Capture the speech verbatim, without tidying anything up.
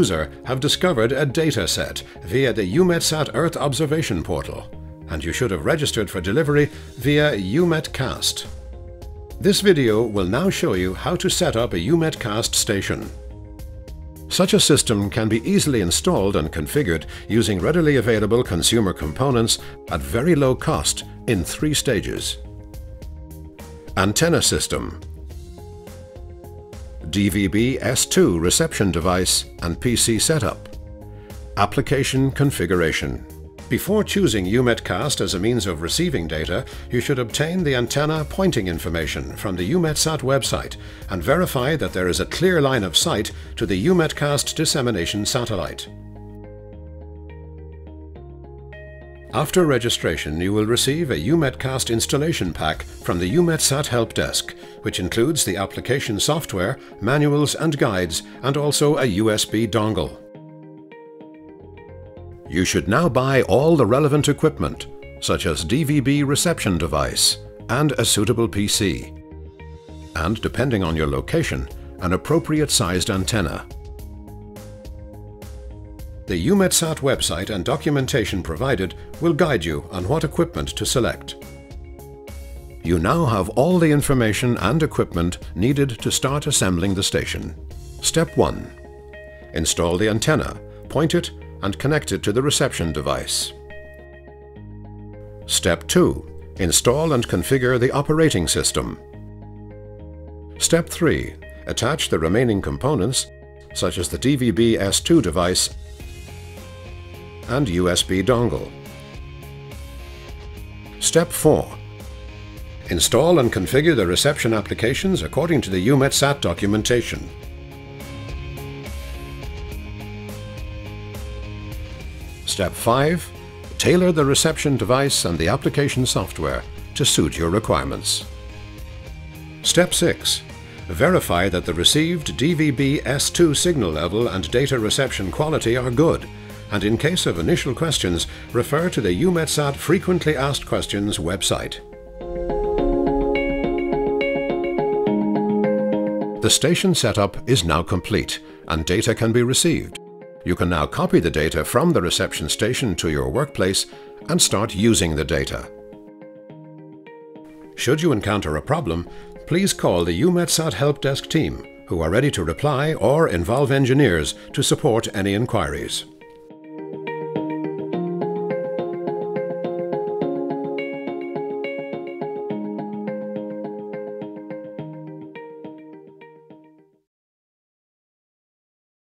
user have discovered a data set via the EUMETSAT Earth Observation Portal, and you should have registered for delivery via EUMETCast. This video will now show you how to set up a EUMETCast station. Such a system can be easily installed and configured using readily available consumer components at very low cost in three stages. Antenna system, D V B S two reception device and P C setup, application configuration. Before choosing EUMETCast as a means of receiving data, you should obtain the antenna pointing information from the EUMETSAT website and verify that there is a clear line of sight to the EUMETCast dissemination satellite. After registration, you will receive a EUMETCast installation pack from the EUMETSAT Help Desk, which includes the application software, manuals and guides, and also a U S B dongle. You should now buy all the relevant equipment, such as D V B reception device and a suitable P C, and depending on your location, an appropriate sized antenna. The EUMETSAT website and documentation provided will guide you on what equipment to select. You now have all the information and equipment needed to start assembling the station. Step one. Install the antenna, point it, and connect it to the reception device. Step two. Install and configure the operating system. Step three. Attach the remaining components, such as the D V B S two device and U S B dongle. Step four. Install and configure the reception applications according to the EUMETSAT documentation. Step five. Tailor the reception device and the application software to suit your requirements. Step six. Verify that the received D V B S two signal level and data reception quality are good, and in case of initial questions, refer to the EUMETSAT Frequently Asked Questions website. The station setup is now complete and data can be received. You can now copy the data from the reception station to your workplace and start using the data. Should you encounter a problem, please call the EUMETSAT Help Desk team, who are ready to reply or involve engineers to support any inquiries.